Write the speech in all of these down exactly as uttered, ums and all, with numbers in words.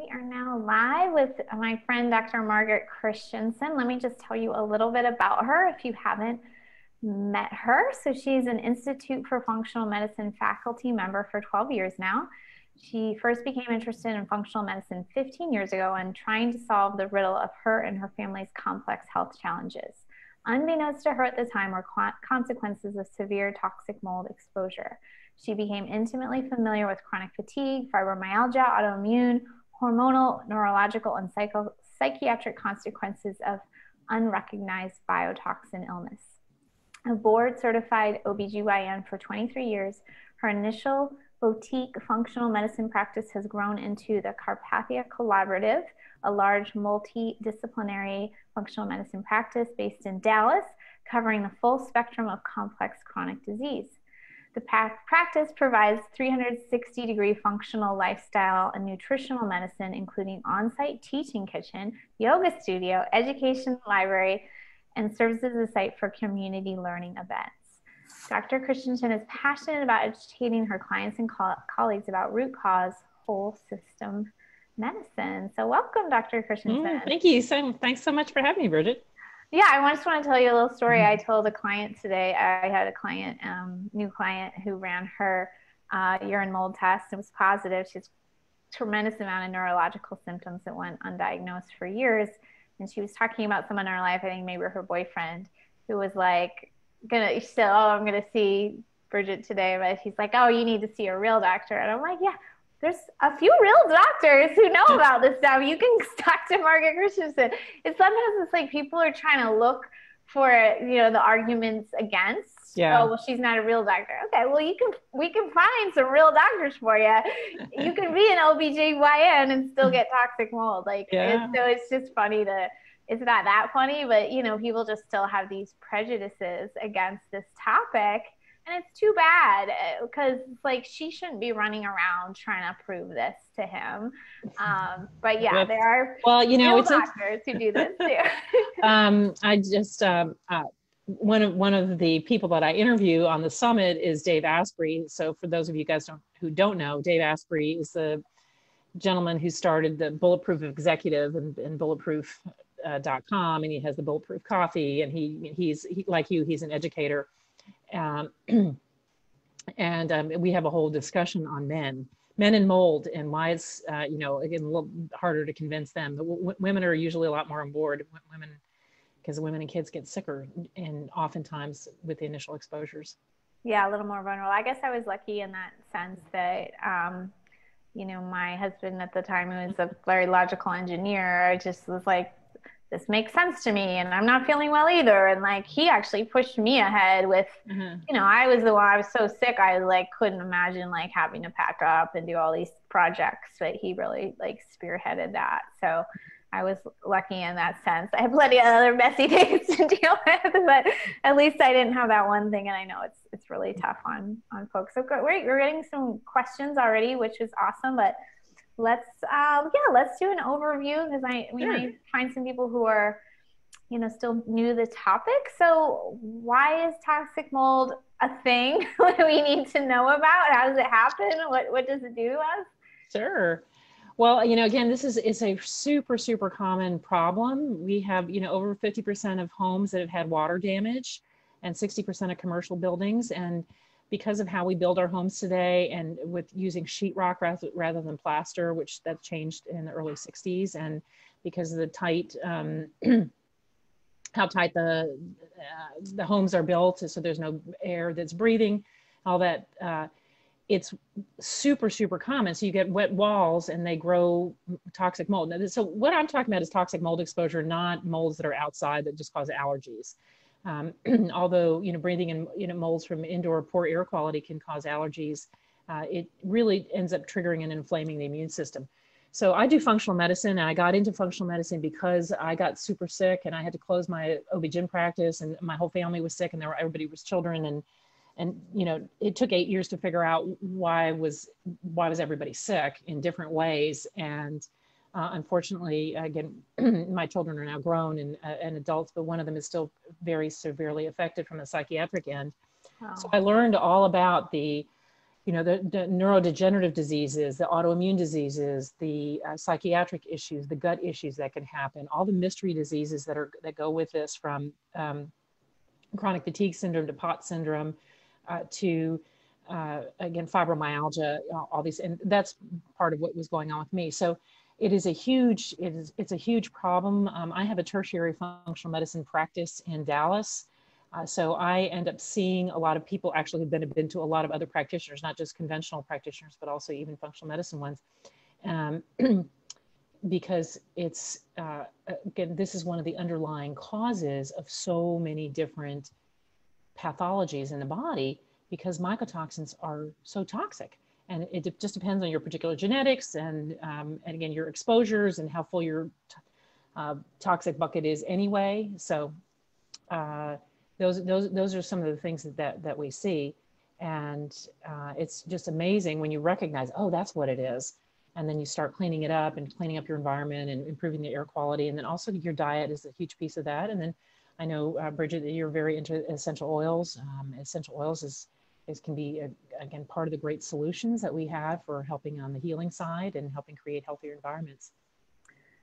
We are now live with my friend, Doctor Margaret Christensen. Let me just tell you a little bit about her if you haven't met her. So she's an Institute for Functional Medicine faculty member for twelve years now. She first became interested in functional medicine fifteen years ago and trying to solve the riddle of her and her family's complex health challenges. Unbeknownst to her at the time were consequences of severe toxic mold exposure. She became intimately familiar with chronic fatigue, fibromyalgia, autoimmune, hormonal, neurological, and psycho psychiatric consequences of unrecognized biotoxin illness. A board-certified O B G Y N for twenty-three years, her initial boutique functional medicine practice has grown into the Carpathia Collaborative, a large multidisciplinary functional medicine practice based in Dallas, covering the full spectrum of complex chronic disease. The practice provides three hundred sixty degree functional lifestyle and nutritional medicine, including on-site teaching kitchen, yoga studio, education library, and serves as a site for community learning events. Doctor Christensen is passionate about educating her clients and co colleagues about root cause, whole system medicine. So welcome, Doctor Christensen. Mm, thank you. So, thanks so much for having me, Bridget. Yeah, I just want to tell you a little story. I told a client today, I had a client, um, new client who ran her uh, urine mold test and was positive. She has a tremendous amount of neurological symptoms that went undiagnosed for years. And she was talking about someone in her life, I think maybe her boyfriend, who was like, gonna so oh I'm gonna see Bridget today, but he's like, oh, you need to see a real doctor. And I'm like, yeah, there's a few real doctors who know about this stuff. You can talk to Margaret Christensen. It's sometimes it's like people are trying to look for, you know, the arguments against. Yeah. Oh, well, she's not a real doctor. Okay, well, you can we can find some real doctors for you. You can be an O B G Y N and still get toxic mold. Like, yeah. And so it's just funny to. It's not that funny, but, you know, people just still have these prejudices against this topic. And it's too bad because, like, she shouldn't be running around trying to prove this to him. Um, but, yeah, there are well, you know, it's doctors who do this, too. um, I just um, uh, one of one of the people that I interview on the summit is Dave Asprey. So for those of you guys don't, who don't know, Dave Asprey is the gentleman who started the Bulletproof Executive and, and Bulletproof Uh, dot com, and he has the Bulletproof Coffee, and he he's he, like you, he's an educator, um, and um, we have a whole discussion on men, men and mold, and why it's uh, you know, again, a little harder to convince them. But w women are usually a lot more on board. W women, because women and kids get sicker, and oftentimes with the initial exposures. Yeah, a little more vulnerable. I guess I was lucky in that sense that. Um, you know, my husband at the time, who was a very logical engineer, just was like, this makes sense to me, and I'm not feeling well either. And like, he actually pushed me ahead with, mm-hmm. you know, I was the one, I was so sick. I like, couldn't imagine like having to pack up and do all these projects, but he really like spearheaded that. So I was lucky in that sense. I have plenty of other messy things to deal with, but at least I didn't have that one thing. And I know it's, it's really tough on, on folks. So great. We're getting some questions already, which is awesome, but let's, uh, yeah, let's do an overview because I we sure. might find some people who are, you know, still new to the topic. So why is toxic mold a thing we need to know about? How does it happen? What, what does it do to us? Sure. Well, you know, again, this is, it's a super, super common problem. We have, you know, over fifty percent of homes that have had water damage and sixty percent of commercial buildings. And because of how we build our homes today and with using sheetrock rather than plaster, which that changed in the early sixties, and because of the tight, um, how tight the, uh, the homes are built, so there's no air that's breathing, all that, uh, it's super, super common. So you get wet walls and they grow toxic mold. Now, so what I'm talking about is toxic mold exposure, not molds that are outside that just cause allergies. Um, although, you know, breathing in, you know, molds from indoor poor air quality can cause allergies, uh, it really ends up triggering and inflaming the immune system. So I do functional medicine, and I got into functional medicine because I got super sick and I had to close my O B G Y N practice, and my whole family was sick, and there were, everybody was children, and, and, you know, it took eight years to figure out why was, why was everybody sick in different ways. And Uh, unfortunately, again, my children are now grown and, uh, and adults, but one of them is still very severely affected from the psychiatric end. Wow. So I learned all about the you know, the, the neurodegenerative diseases, the autoimmune diseases, the uh, psychiatric issues, the gut issues that can happen, all the mystery diseases that are that go with this, from um, chronic fatigue syndrome to POTS syndrome uh, to, uh, again, fibromyalgia, all these, and that's part of what was going on with me. So it is a huge, it is, it's a huge problem. Um, I have a tertiary functional medicine practice in Dallas. Uh, so I end up seeing a lot of people actually who've been, have been to a lot of other practitioners, not just conventional practitioners, but also even functional medicine ones, um, because it's, uh, again, this is one of the underlying causes of so many different pathologies in the body, because mycotoxins are so toxic. And it de- just depends on your particular genetics and, um, and again, your exposures and how full your t- uh, toxic bucket is anyway. So, uh, Those, those, those are some of the things that, that, that we see. And uh, it's just amazing when you recognize, oh, that's what it is. And then you start cleaning it up and cleaning up your environment and improving the air quality. And then also your diet is a huge piece of that. And then I know, uh, Bridget, that you're very into essential oils. Um, essential oils is, is can be, a, again, part of the great solutions that we have for helping on the healing side and helping create healthier environments.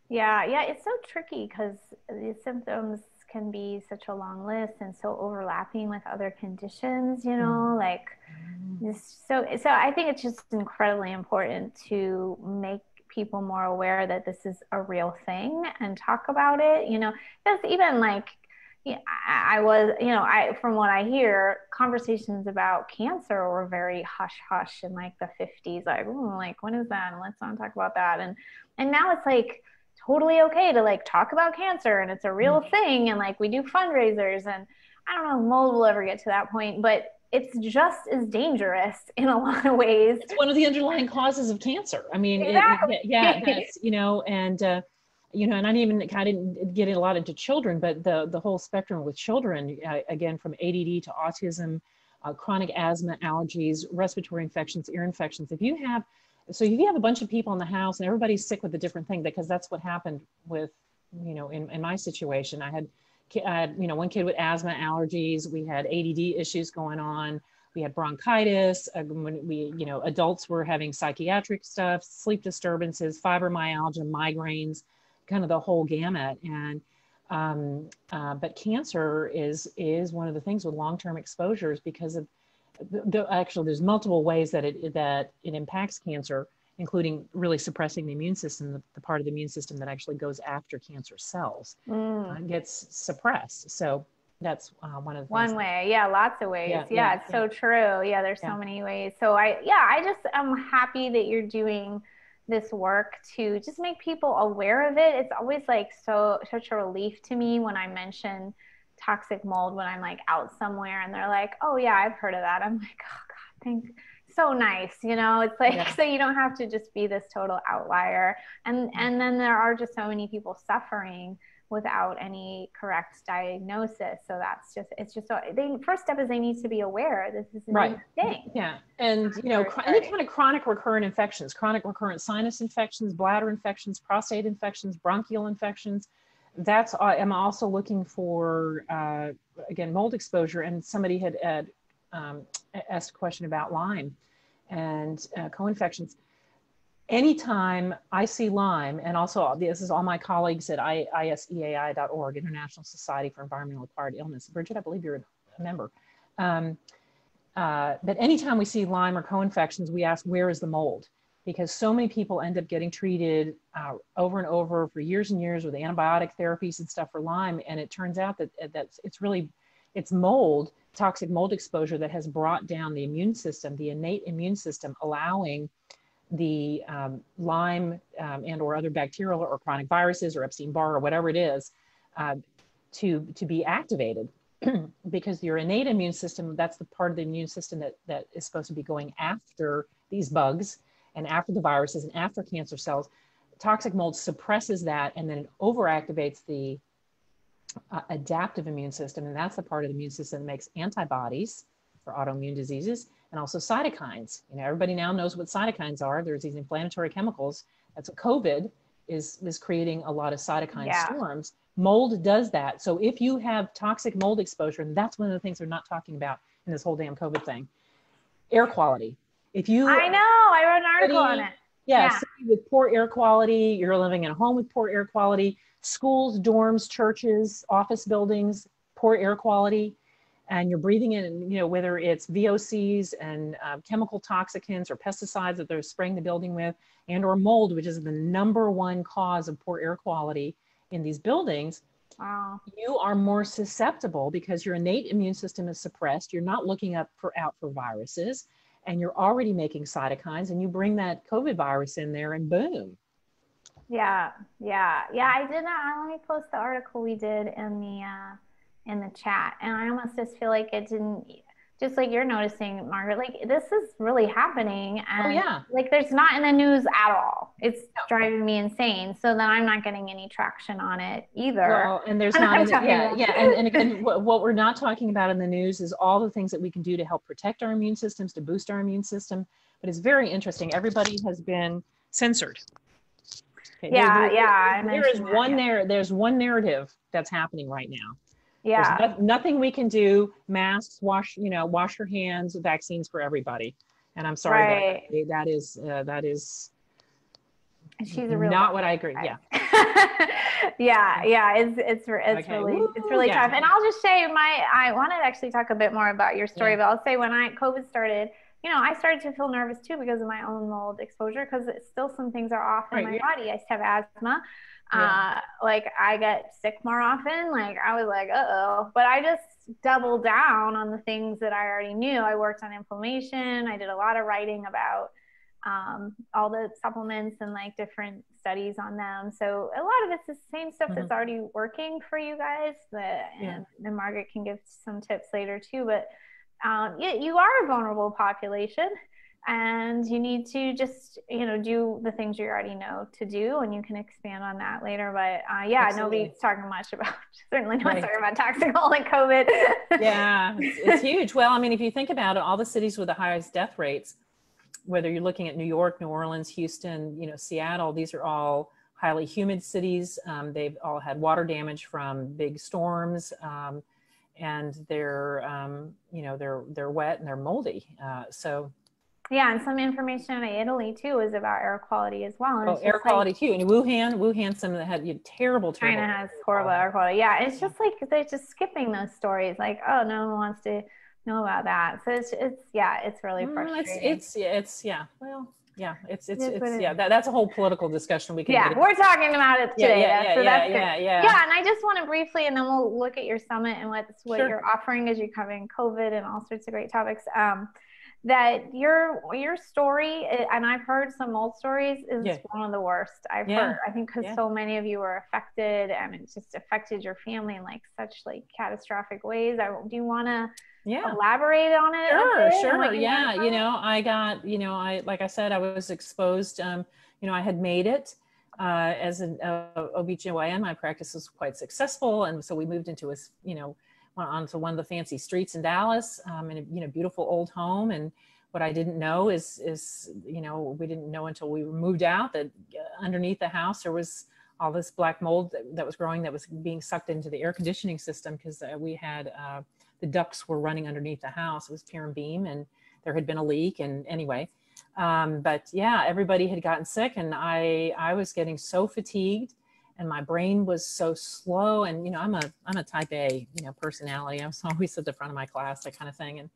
Yeah, yeah, it's so tricky because the symptoms can be such a long list and so overlapping with other conditions, you know, like this. So, so I think it's just incredibly important to make people more aware that this is a real thing and talk about it, you know, because even like, yeah, I was, you know, I, from what I hear, conversations about cancer were very hush hush in like the fifties, like, ooh, like, what is that? And let's not talk about that. And, and now it's like, totally okay to like talk about cancer, and it's a real thing, and like we do fundraisers, and I don't know if mold will ever get to that point, but it's just as dangerous in a lot of ways. It's one of the underlying causes of cancer. I mean, exactly. it, yeah, that's, you know, and uh, you know, and I didn't even I didn't get a lot into children, but the the whole spectrum with children, uh, again, from A D D to autism, uh, chronic asthma, allergies, respiratory infections, ear infections. If you have So if you have a bunch of people in the house and everybody's sick with a different thing, because that's what happened with, you know, in, in my situation, I had, I had, you know, one kid with asthma, allergies, we had A D D issues going on, we had bronchitis, uh, when we, you know, adults were having psychiatric stuff, sleep disturbances, fibromyalgia, migraines, kind of the whole gamut. And, um, uh, but cancer is, is one of the things with long-term exposures because of, The, actually, there's multiple ways that it that it impacts cancer, including really suppressing the immune system, the, the part of the immune system that actually goes after cancer cells mm. uh, gets suppressed. So that's uh, one of the one things way. That, yeah, lots of ways. Yeah, yeah, yeah it's yeah. so true. Yeah, there's yeah. so many ways. So I yeah, I just am happy that you're doing this work to just make people aware of it. It's always like so such a relief to me when I mention toxic mold when I'm like out somewhere and they're like, oh yeah, I've heard of that. I'm like, oh God, thank so nice. You know, it's like, yeah. so you don't have to just be this total outlier. And, and then there are just so many people suffering without any correct diagnosis. So that's just, it's just, so they, first step is they need to be aware this is a right. new thing. Yeah. And you know, any kind of chronic recurrent infections, chronic recurrent sinus infections, bladder infections, prostate infections, bronchial infections, that's, I'm also looking for, uh, again, mold exposure. And somebody had, had um, asked a question about Lyme and uh, co-infections. Anytime I see Lyme, and also this is all my colleagues at I S E A I dot org, International Society for Environmental Acquired Illness. Bridget, I believe you're a member. Um, uh, but anytime we see Lyme or co-infections, we ask, where is the mold? Because so many people end up getting treated uh, over and over for years and years with antibiotic therapies and stuff for Lyme. And it turns out that that's, it's really, it's mold, toxic mold exposure that has brought down the immune system, the innate immune system, allowing the um, Lyme um, and or other bacterial or chronic viruses or Epstein-Barr or whatever it is uh, to, to be activated because your innate immune system, that's the part of the immune system that, that is supposed to be going after these bugs and after the viruses and after cancer cells. Toxic mold suppresses that and then it overactivates the uh, adaptive immune system. And that's the part of the immune system that makes antibodies for autoimmune diseases and also cytokines. You know, everybody now knows what cytokines are. There's these inflammatory chemicals. That's what COVID is, is creating a lot of cytokine yeah. storms. Mold does that. So if you have toxic mold exposure, and that's one of the things they're not talking about in this whole damn COVID thing, air quality. If you, I know, I wrote an article city, on it. Yeah, yeah. City with poor air quality, you're living in a home with poor air quality, schools, dorms, churches, office buildings, poor air quality, and you're breathing in, you know, whether it's V O Cs and uh, chemical toxicants or pesticides that they're spraying the building with, and or mold, which is the number one cause of poor air quality in these buildings. Wow. You are more susceptible because your innate immune system is suppressed. You're not looking up for out for viruses, and you're already making cytokines, and you bring that COVID virus in there and boom. Yeah. Yeah. Yeah. I did not, let me post the article we did in the, uh, in the chat. And I almost just feel like it didn't, just like you're noticing, Margaret, like this is really happening. And oh, yeah. Like there's not in the news at all. It's no. driving me insane. So then I'm not getting any traction on it either. Well, and there's not, the, yeah, yeah. And, and again, what we're not talking about in the news is all the things that we can do to help protect our immune systems, to boost our immune system. But it's very interesting. Everybody has been censored. Okay. Yeah, there, there, yeah. There, there is that, one yeah. there. There's one narrative that's happening right now. Yeah. There's no, nothing we can do. Masks, wash, you know, wash your hands. Vaccines for everybody. And I'm sorry, right. that, that is uh, that is. She's a real not what I agree. Yeah. yeah, yeah. It's it's it's okay. really Woo, it's really yeah. tough. And I'll just say my I wanted to actually talk a bit more about your story, yeah. but I'll say when I COVID started. You know, I started to feel nervous too because of my own mold exposure, because still some things are off in right, my yeah. body. I used to have asthma. Yeah. Uh, like I get sick more often. Like I was like, uh-oh, but I just doubled down on the things that I already knew. I worked on inflammation. I did a lot of writing about um, all the supplements and like different studies on them. So a lot of it's the same stuff mm-hmm. that's already working for you guys. That, yeah. and, and Margaret can give some tips later too, but Um, you, you are a vulnerable population and you need to just, you know, do the things you already know to do. And you can expand on that later. But uh, yeah, Absolutely. nobody's talking much about, certainly not right. talking about toxic mold and COVID. yeah, it's, it's huge. Well, I mean, if you think about it, all the cities with the highest death rates, whether you're looking at New York, New Orleans, Houston, you know, Seattle, these are all highly humid cities. Um, they've all had water damage from big storms. Um, and they're, um, you know, they're, they're wet and they're moldy. Uh, so. Yeah. And some information in Italy too, is about air quality as well. And oh, air quality like, too. And Wuhan, Wuhan, some of them had you terrible, terrible. China has horrible air quality. Yeah. It's just like, they're just skipping those stories. Like, oh, no one wants to know about that. So it's, it's yeah, it's really frustrating. It's, it's, it's yeah. Well, yeah, it's, it's, it's, it's yeah, that, that's a whole political discussion. We can Yeah, we're talking about it today. Yeah, yeah, yeah, so yeah, that's yeah, yeah, yeah. And I just want to briefly, and then we'll look at your summit and what's, what sure. you're offering as you're covering COVID and all sorts of great topics, um, that your, your story, and I've heard some mold stories, is yeah. one of the worst I've yeah. heard. I think because yeah. so many of you were affected and it just affected your family in like such like catastrophic ways. I do you want to Yeah. elaborate on it? Sure, sure. You yeah. You know, I got, you know, I, like I said, I was exposed, um, you know, I had made it, uh, as an uh, O B G Y N, my practice was quite successful. And so we moved into a, you know, onto one of the fancy streets in Dallas, um, in a, you know, beautiful old home. And what I didn't know is, is, you know, we didn't know until we moved out that underneath the house, there was all this black mold that, that was growing, that was being sucked into the air conditioning system. Cause uh, we had, uh, the ducts were running underneath the house. It was pier and beam and there had been a leak. And anyway, um, but yeah, everybody had gotten sick and I, I was getting so fatigued and my brain was so slow. And, you know, I'm a, I'm a type A, you know, personality. I was always at the front of my class, that kind of thing. And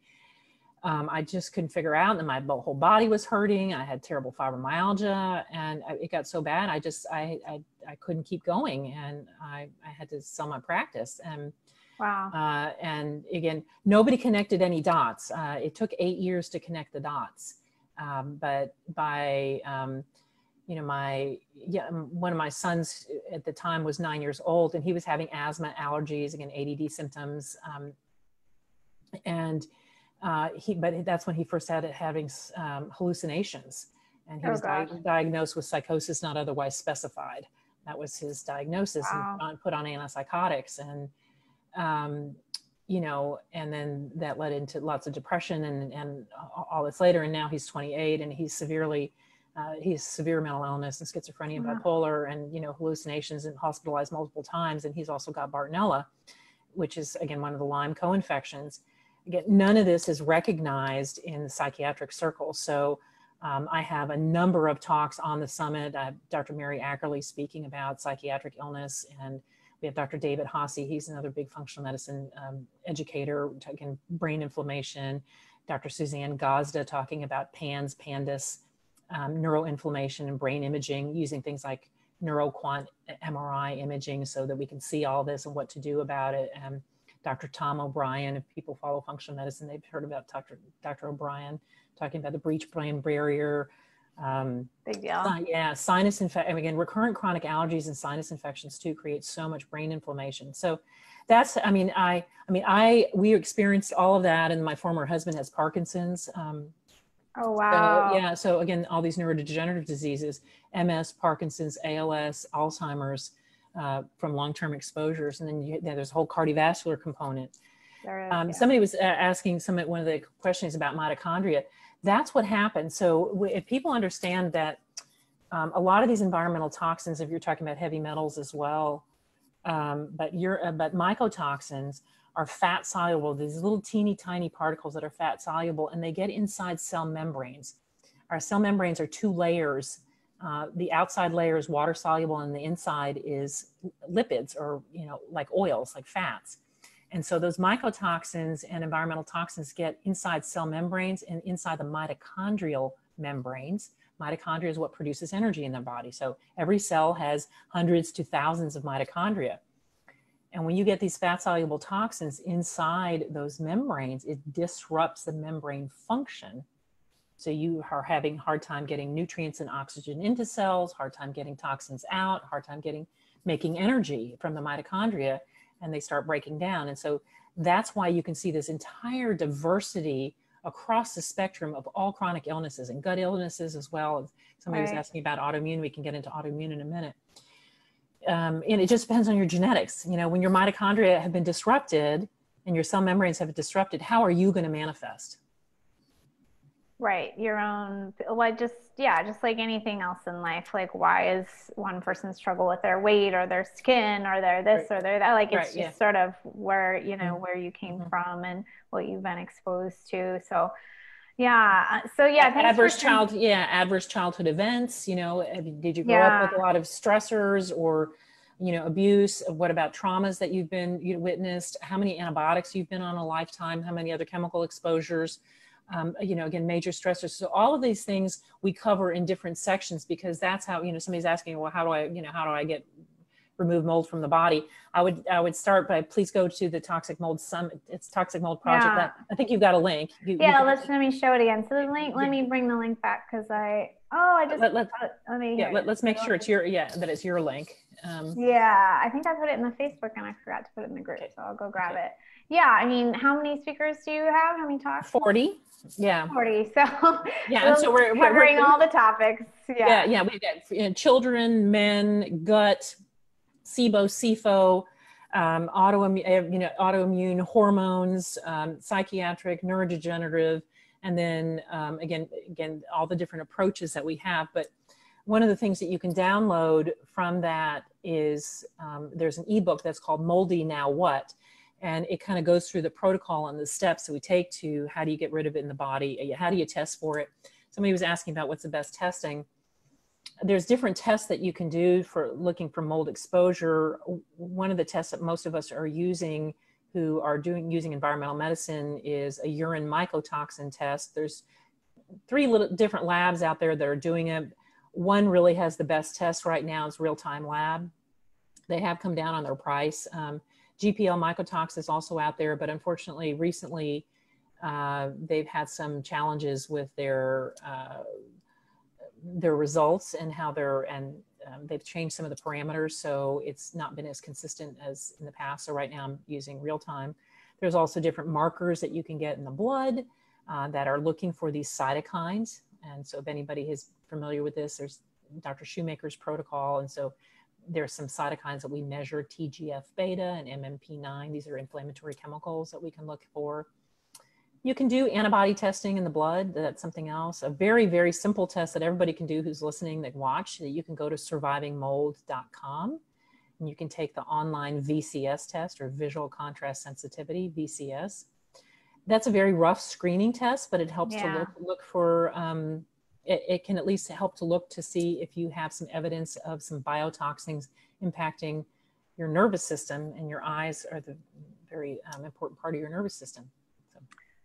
um, I just couldn't figure out. And my whole body was hurting. I had terrible fibromyalgia and I, it got so bad. I just, I, I, I couldn't keep going. And I, I had to sell my practice. And Wow. Uh, and again, nobody connected any dots. Uh, it took eight years to connect the dots. Um, but by, um, you know, my, yeah, one of my sons at the time was nine years old and he was having asthma, allergies, again, A D D symptoms. Um, and uh, he, but that's when he first started having um, hallucinations and he oh, was di diagnosed with psychosis, not otherwise specified. That was his diagnosis wow. and put on antipsychotics and, um, you know, and then that led into lots of depression and, and all this later. And now he's twenty-eight and he's severely, uh, he has severe mental illness and schizophrenia and wow. bipolar and, you know, hallucinations and hospitalized multiple times. And he's also got Bartonella, which is again, one of the Lyme co-infections. Again, none of this is recognized in the psychiatric circle. So um, I have a number of talks on the summit. I have Doctor Mary Ackerley speaking about psychiatric illness, and we have Doctor David Hasse. He's another big functional medicine um, educator, talking brain inflammation. Doctor Suzanne Gazda talking about PANS, PANDAS, um, neuroinflammation and brain imaging, using things like neuroquant M R I imaging so that we can see all this and what to do about it. Um, Doctor Tom O'Brien, if people follow functional medicine, they've heard about Doctor Doctor O'Brien talking about the breach brain barrier. Um, Big deal. Uh, yeah, sinus infection. Again, recurrent chronic allergies and sinus infections too create so much brain inflammation. So that's, I mean, I, I mean, I, we experienced all of that, and my former husband has Parkinson's. Um, oh, wow. So, yeah. So again, all these neurodegenerative diseases, M S, Parkinson's, A L S, Alzheimer's, Uh, from long-term exposures, and then you, there's a whole cardiovascular component. There is, um, yeah. Somebody was asking some one of the questions about mitochondria. That's what happens. So if people understand that um, a lot of these environmental toxins, if you're talking about heavy metals as well, um, but you're uh, but mycotoxins are fat soluble. These little teeny tiny particles that are fat soluble, and they get inside cell membranes. Our cell membranes are two layers. Uh, the outside layer is water soluble, and the inside is lipids, or, you know, like oils, like fats. And so those mycotoxins and environmental toxins get inside cell membranes and inside the mitochondrial membranes. Mitochondria is what produces energy in their body. So every cell has hundreds to thousands of mitochondria. And when you get these fat soluble toxins inside those membranes, it disrupts the membrane function. So you are having a hard time getting nutrients and oxygen into cells, hard time getting toxins out, hard time getting, making energy from the mitochondria, and they start breaking down. And so that's why you can see this entire diversity across the spectrum of all chronic illnesses and gut illnesses as well. Somebody right. was asking about autoimmune. We can get into autoimmune in a minute. Um, and it just depends on your genetics. You know, when your mitochondria have been disrupted and your cell membranes have been disrupted, how are you going to manifest? Right. Your own, like just, yeah, just like anything else in life. Like, why is one person struggle with their weight or their skin or their this right. or their that? Like, it's right, just yeah. sort of where, you know, where you came mm-hmm. from and what you've been exposed to. So, yeah. So, yeah. Adverse child, yeah. Adverse childhood events, you know, did you grow yeah. up with a lot of stressors or, you know, abuse? What about traumas that you've been, you witnessed? How many antibiotics you've been on a lifetime? How many other chemical exposures? Um, you know, again, major stressors. So all of these things we cover in different sections, because that's how, you know, somebody's asking, well, how do I, you know, how do I get remove mold from the body? I would, I would start by, please go to the Toxic Mold Summit. It's Toxic Mold Project. Yeah. I think you've got a link. You, yeah. Got, let's, let me show it again. So the link, let me bring the link back. Cause I, oh, I just, let, let, let, let me, yeah, let, let's make sure it's your, yeah, that it's your link. Um, yeah. I think I put it in the Facebook and I forgot to put it in the group. Okay. So I'll go grab okay. it. Yeah. I mean, how many speakers do you have? How many talks? forty. Yeah. forty. So yeah. And so we're, we're covering we're, all the topics. Yeah. Yeah. yeah. We've got you know, children, men, gut, SIBO, CIFO, um, autoimmune, you know, autoimmune hormones, um, psychiatric, neurodegenerative, and then um, again, again, all the different approaches that we have. But one of the things that you can download from that is um, there's an ebook that's called Moldy Now What? And it kind of goes through the protocol and the steps that we take to how do you get rid of it in the body? How do you test for it? Somebody was asking about what's the best testing. There's different tests that you can do for looking for mold exposure. One of the tests that most of us are using who are doing using environmental medicine is a urine mycotoxin test. There's three little different labs out there that are doing it. One really has the best test right now. It's Real Time Lab. They have come down on their price. Um, G P L mycotox is also out there, but unfortunately recently uh, they've had some challenges with their uh, their results and how they're, and um, they've changed some of the parameters. So it's not been as consistent as in the past. So right now I'm using Real Time. There's also different markers that you can get in the blood uh, that are looking for these cytokines. And so if anybody is familiar with this, there's Doctor Shoemaker's protocol. And so there's some cytokines that we measure, T G F beta and M M P nine. These are inflammatory chemicals that we can look for. You can do antibody testing in the blood. That's something else. A very, very simple test that everybody can do who's listening, that watch, that you can go to surviving mold dot com and you can take the online V C S test, or visual contrast sensitivity, V C S. that's a very rough screening test, but it helps yeah. to look, look for, um, it, it can at least help to look to see if you have some evidence of some biotoxins impacting your nervous system, and your eyes are the very um, important part of your nervous system. So.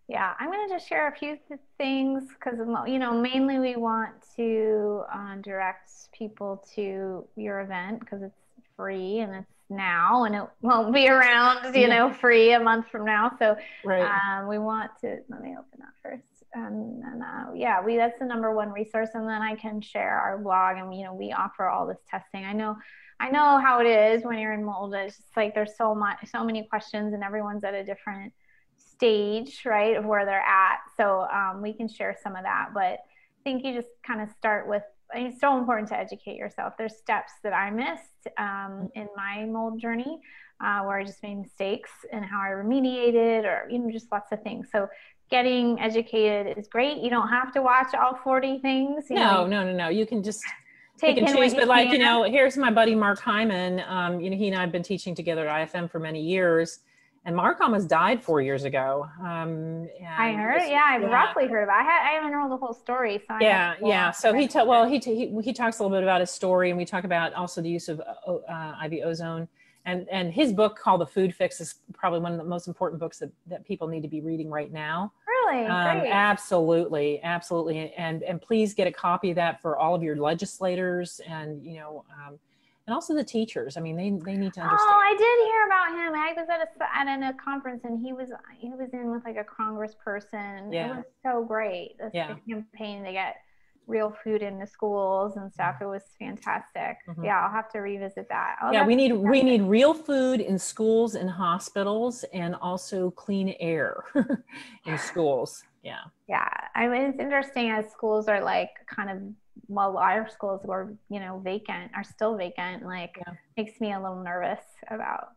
Yeah, I'm going to just share a few th things because, you know, mainly we want to uh, direct people to your event because it's free and it's now, and it won't be around, you know, free a month from now. So right. um, we want to, let me open up first. Um, and uh, yeah, we, that's the number one resource. And then I can share our blog, and, you know, we offer all this testing. I know, I know how it is when you're in Molda. It's just like, there's so much, so many questions, and everyone's at a different stage, right, of where they're at. So um, we can share some of that, but I think you just kind of start with, I mean, it's so important to educate yourself. There's steps that I missed um, in my mold journey uh, where I just made mistakes and how I remediated, or, you know, just lots of things. So getting educated is great. You don't have to watch all forty things. You no, know, no, no, no. You can just take and choose. But you like, can. you know, here's my buddy, Mark Hyman. Um, you know, he and I have been teaching together at I F M for many years. And Mark almost died four years ago. Um, and I heard, was, yeah, I've yeah. roughly heard about it. I, had, I haven't heard the whole story. So yeah, yeah. So he, well, he, he he talks a little bit about his story, and we talk about also the use of uh, I V ozone, and and his book called The Food Fix is probably one of the most important books that that people need to be reading right now. Really, um, great. Absolutely, absolutely, and and please get a copy of that for all of your legislators, and you know. Um, And also the teachers. I mean, they they need to understand. Oh, I did hear about him. I was at a at a conference, and he was he was in with like a congressperson. Yeah, it was so great. This yeah. campaign to get real food into schools and stuff. It was fantastic. Mm-hmm. Yeah, I'll have to revisit that. I'll yeah, we need we need real food in schools and hospitals, and also clean air in schools. Yeah. Yeah, I mean, it's interesting as schools are like kind of. Well, our schools were, you know, vacant, are still vacant, like yeah. makes me a little nervous about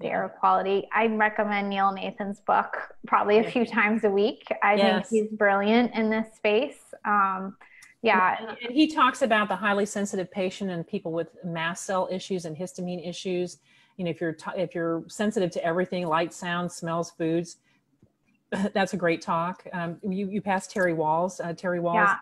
the yeah. air quality. I recommend Neil Nathan's book probably a few yeah. times a week. I yes. think he's brilliant in this space. Um, yeah. And he talks about the highly sensitive patient and people with mast cell issues and histamine issues. You know, if you're, t if you're sensitive to everything, light, sound, smells, foods, that's a great talk. Um, you, you passed Terry Walls, uh, Terry Walls. Yeah.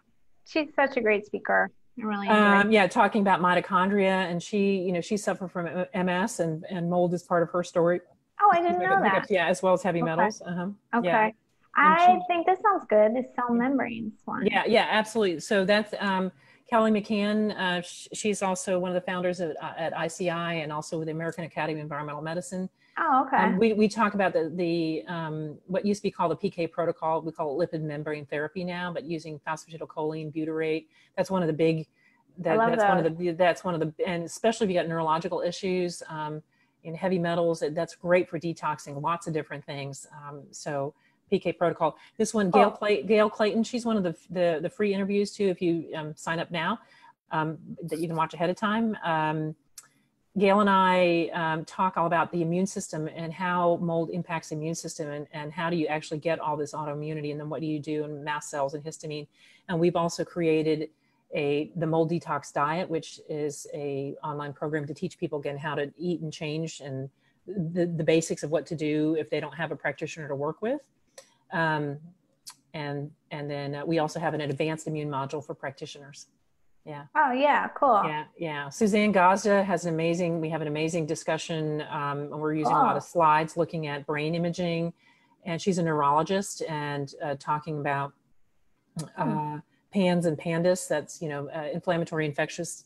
She's such a great speaker. I really enjoy um, yeah, talking about mitochondria, and she, you know, she suffered from M S, and, and mold is part of her story. Oh, I didn't know that. Yeah, as well as heavy okay. metals. Uh-huh. Okay. Yeah. I she, think this sounds good, this cell membranes one. Yeah, yeah, absolutely. So that's um, Kelly McCann. Uh, sh she's also one of the founders of, uh, at I S E A I, and also with the American Academy of Environmental Medicine. Oh, okay. Um, we, we talk about the, the um, what used to be called the P K protocol. We call it lipid membrane therapy now, but using phosphatidylcholine, butyrate. That's one of the big, that, that's that. one of the, that's one of the, and especially if you got neurological issues um, in heavy metals, that's great for detoxing, lots of different things. Um, so P K protocol. This one, Gail, oh. Clay, Gail Clayton, she's one of the, the, the free interviews too, if you um, sign up now, um, that you can watch ahead of time. Um, Gail and I um, talk all about the immune system and how mold impacts the immune system, and, and how do you actually get all this autoimmunity, and then what do you do in mast cells and histamine. And we've also created a the mold detox diet, which is an online program to teach people again how to eat and change, and the, the basics of what to do if they don't have a practitioner to work with. Um, and, and then uh, we also have an advanced immune module for practitioners. Yeah. Oh yeah, cool. Yeah, yeah. Suzanne Gazda has an amazing. We have an amazing discussion. Um, and we're using oh. a lot of slides, looking at brain imaging, and she's a neurologist, and uh, talking about uh, mm. PANS and PANDAS. That's you know uh, inflammatory infectious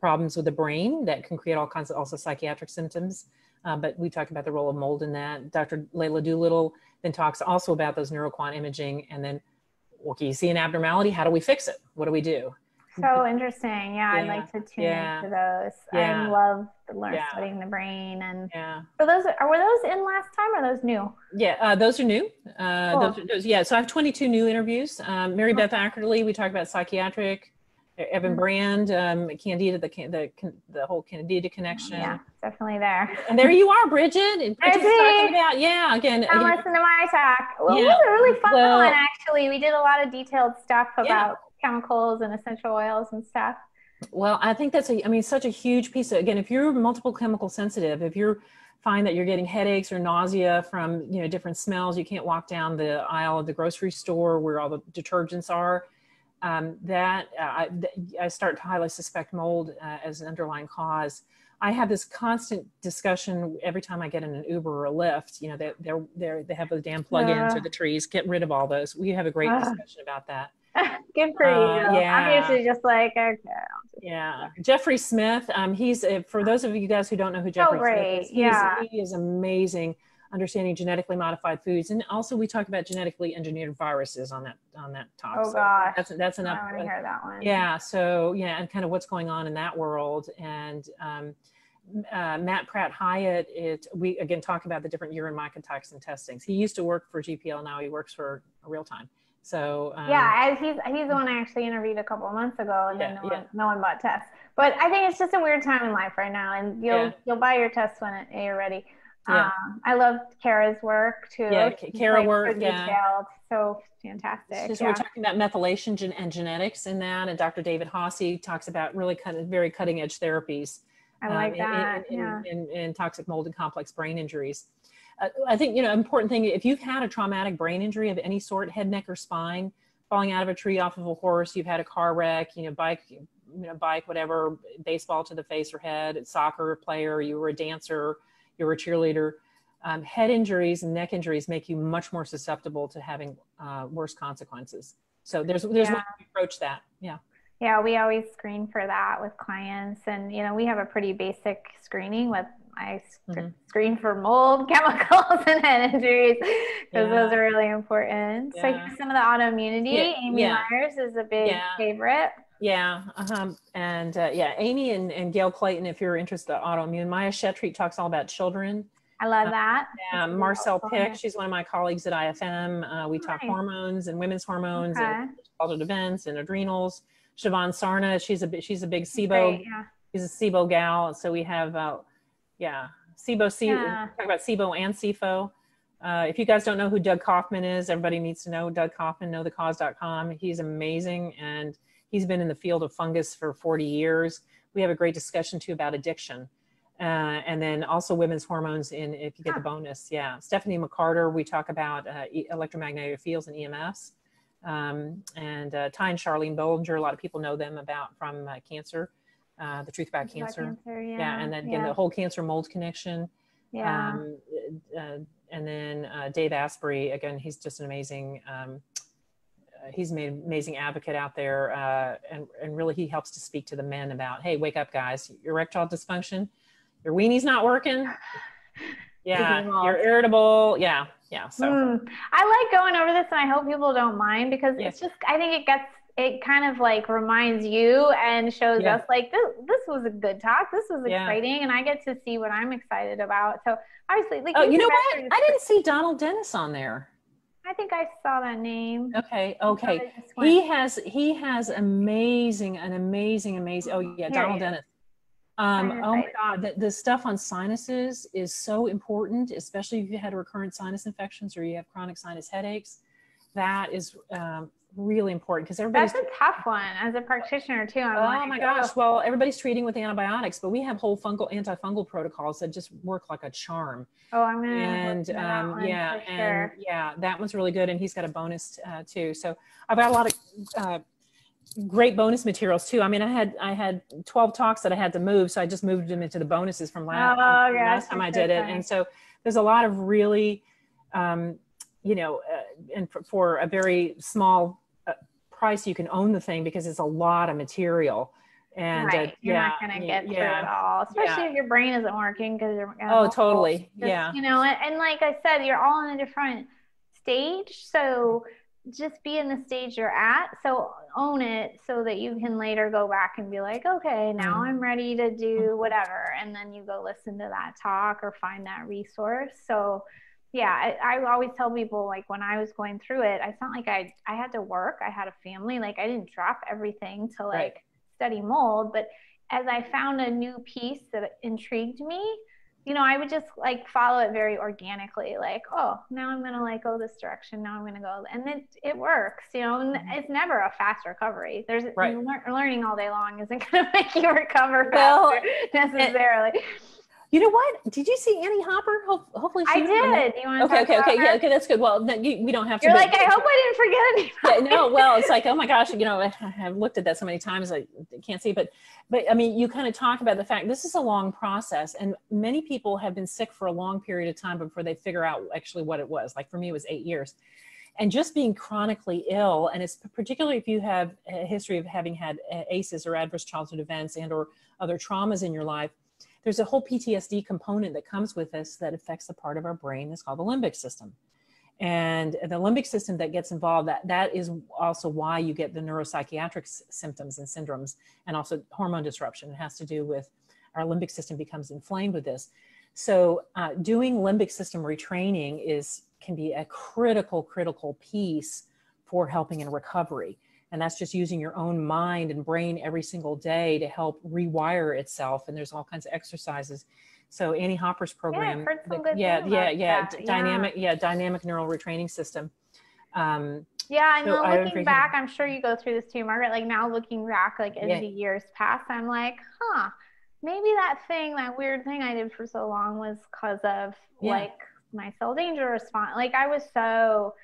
problems with the brain that can create all kinds of also psychiatric symptoms. Uh, but we talk about the role of mold in that. Doctor Layla Doolittle then talks also about those neuroquant imaging, and then okay, you see an abnormality. How do we fix it? What do we do? So interesting. Yeah, yeah, I'd like to tune yeah. into those. Yeah. I love learning yeah. studying the brain. And yeah. so those are, were those in last time or are those new? Yeah, uh, those are new. Uh, cool. those, those, yeah, so I have twenty-two new interviews. Um, Mary Beth Ackerley, we talked about psychiatric. Evan mm-hmm. Brand, um, Candida, the, the the whole Candida connection. Yeah, definitely there. And there you are, Bridget. And Bridget's talking about, yeah, again. And listen to my talk. Well, yeah. It was a really fun well, one, actually. We did a lot of detailed stuff about yeah. chemicals and essential oils and stuff. Well, I think that's a, I mean, such a huge piece of, again, if you're multiple chemical sensitive, if you're find that you're getting headaches or nausea from, you know, different smells, you can't walk down the aisle of the grocery store where all the detergents are, um, that uh, I, I start to highly suspect mold uh, as an underlying cause. I have this constant discussion every time I get in an Uber or a Lyft, you know, they're, they're, they're, they have those damn plug-ins uh, or the trees, get rid of all those. We have a great uh, discussion about that. Good for uh, you. Yeah. I'm usually just like, okay. Just yeah. Jeffrey Smith, um, he's, uh, for those of you guys who don't know who Jeffrey oh, Smith is, he's, yeah. he is amazing understanding genetically modified foods. And also we talk about genetically engineered viruses on that, on that talk. Oh so gosh. That's, that's enough. I want to hear that one. Yeah. So yeah. And kind of what's going on in that world. And, um, Uh, Matt Pratt Hyatt, it, we again talk about the different urine mycotoxin testings. He used to work for G P L, now he works for Real Time. So um, yeah, he's he's the one I actually interviewed a couple of months ago, and yeah, then no, yeah. one, no one bought tests. But I think it's just a weird time in life right now, and you'll yeah. you'll buy your tests when it, you're ready. Yeah. Um, I love Kara's work too. Yeah, Kara like, work. So yeah. detailed, so fantastic. Just, yeah. We're talking about methylation gen and genetics in that, and Doctor David Hasse talks about really kind of very cutting edge therapies. I like um, that. In, in, yeah. in, in, in toxic mold and complex brain injuries. Uh, I think, you know, important thing, if you've had a traumatic brain injury of any sort, head, neck, or spine, falling out of a tree, off of a horse, you've had a car wreck, you know, bike, you know, bike, whatever, baseball to the face or head, soccer player, you were a dancer, you were a cheerleader, um, head injuries and neck injuries make you much more susceptible to having uh, worse consequences. So there's, there's yeah. one way to approach that. Yeah. Yeah, we always screen for that with clients, and you know, we have a pretty basic screening with I sc mm-hmm. screen for mold, chemicals, and head injuries, because yeah. those are really important. Yeah. So here's some of the autoimmunity. Yeah. Amy yeah. Myers is a big yeah. favorite. Yeah, um, and uh, yeah, Amy and, and Gail Clayton, if you're interested in autoimmune. Maya Shetreet talks all about children. I love that. Um, yeah, Marcel Pick, she's one of my colleagues at I F M. Uh, we nice. talk hormones and women's hormones okay. and childhood events and adrenals. Siobhan Sarna, she's a she's a big SIBO, Great, yeah. she's a SIBO gal. So we have, uh, yeah, SIBO, C yeah. talk about SIBO and C I F O. Uh, if you guys don't know who Doug Kaufman is, everybody needs to know Doug Kaufman, know the cause dot com. He's amazing, and he's been in the field of fungus for forty years. We have a great discussion too about addiction, uh, and then also women's hormones. In if you get huh. the bonus, yeah. Stephanie McCarter, we talk about uh, electromagnetic fields and E M Fs. Um, and uh, Ty and Charlene Bollinger, a lot of people know them about from uh, cancer, uh, the truth about cancer. cancer yeah. yeah, and then again yeah. the whole cancer mold connection. Yeah. Um, uh, and then uh, Dave Asprey, again, he's just an amazing. Um, uh, he's made an amazing advocate out there, uh, and and really he helps to speak to the men about, hey, wake up, guys! Your erectile dysfunction, your weenie's not working. Yeah, you're irritable. Yeah. Yeah, so. Mm. I like going over this, and I hope people don't mind, because yeah. it's just, I think it gets, it kind of like reminds you and shows yeah. us like, this, this was a good talk. This was yeah. exciting. And I get to see what I'm excited about. So obviously, like, oh, you know what? I didn't see Donald Dennis on there. I think I saw that name. Okay. Okay. He has, he has amazing, an amazing, amazing. Oh yeah. Here Donald Dennis. Um, oh my God, the, the stuff on sinuses is so important, especially if you had recurrent sinus infections or you have chronic sinus headaches. That is um, really important, because everybody's- That's a tough one as a practitioner too. I'm oh like, my gosh, oh. well, everybody's treating with antibiotics, but we have whole fungal antifungal protocols that just work like a charm. Oh, I'm gonna And um, yeah, and sure. yeah, that one's really good. And he's got a bonus uh, too. So I've got a lot of, uh, great bonus materials too. I mean, I had I had twelve talks that I had to move, so I just moved them into the bonuses from last, oh, from last time I did it. And so there's a lot of really, um, you know, uh, and for, for a very small uh, price, you can own the thing, because it's a lot of material. And right. uh, you're yeah, not going to get yeah, through it all, especially yeah. if your brain isn't working, because you're oh totally just, yeah you know, and, and like I said, you're all in a different stage, so. Just be in the stage you're at, so own it, so that you can later go back and be like, okay, now I'm ready to do whatever, and then you go listen to that talk or find that resource. So yeah, I, I always tell people, like, when I was going through it, I felt like I I had to work, I had a family, like I didn't drop everything to like right. study mold, but as I found a new piece that intrigued me, you know, I would just like follow it very organically, like, oh, now I'm going to like go this direction. Now I'm going to go. And it, it works, you know, and it's never a fast recovery. There's right. lear learning all day long isn't going to make you recover faster well, necessarily. It, You know what? Did you see Annie Hopper? Ho hopefully, she I did. You want to okay, okay, okay, her? yeah, okay. That's good. Well, no, you, we don't have to. You're like, I hope I didn't forget anybody. Yeah, no, well, it's like, oh my gosh, you know, I, I've looked at that so many times, I can't see. But, but I mean, you kind of talk about the fact this is a long process, and many people have been sick for a long period of time before they figure out actually what it was. Like for me, it was eight years, and just being chronically ill, and it's particularly if you have a history of having had A C Es or adverse childhood events and or other traumas in your life. There's a whole P T S D component that comes with this that affects the part of our brain that's called the limbic system. And the limbic system that gets involved, that, that is also why you get the neuropsychiatric symptoms and syndromes and also hormone disruption. It has to do with our limbic system becomes inflamed with this. So uh, doing limbic system retraining is, can be a critical, critical piece for helping in recovery. And that's just using your own mind and brain every single day to help rewire itself. And there's all kinds of exercises. So Annie Hopper's program, yeah, I've heard some good yeah, yeah, like yeah, that. dynamic, yeah. yeah, dynamic neural retraining system. Um, yeah, and so looking I back, I'm sure you go through this too, Margaret. Like now, looking back, like as yeah. the years pass, I'm like, huh, maybe that thing, that weird thing I did for so long was because of yeah. like my cell danger response. Like I was so.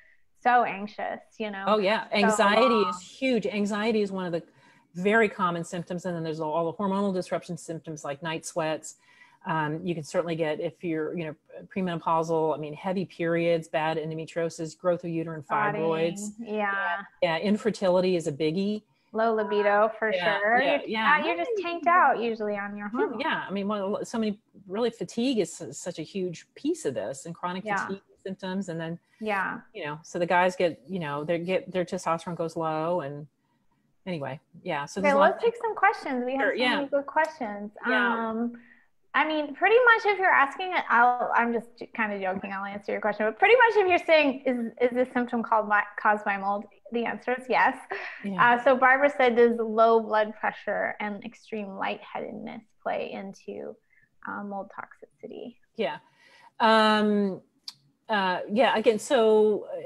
So anxious, you know. Oh yeah, anxiety so is huge. Anxiety is one of the very common symptoms, and then there's all the hormonal disruption symptoms like night sweats. Um, you can certainly get if you're, you know, premenopausal. I mean, heavy periods, bad endometriosis, growth of uterine fibroids. Body. Yeah. Yeah, infertility is a biggie. Low libido for yeah, sure. Yeah, you're, yeah. Uh, you're just tanked out usually on your hormones. Yeah, I mean, well, so many really fatigue is such a huge piece of this, and chronic yeah. fatigue symptoms, and then yeah, you know, so the guys get, you know, they get their testosterone goes low, and anyway, yeah. So okay, let's take some questions. We have sure, so yeah. many good questions. Yeah. Um, I mean, pretty much if you're asking it, I'll, I'm just kind of joking. I'll answer your question, but pretty much if you're saying, is is this symptom called my, caused by mold? The answer is yes. Yeah. Uh, so Barbara said, does low blood pressure and extreme lightheadedness play into uh, mold toxicity? Yeah. Um, Uh, yeah, again, so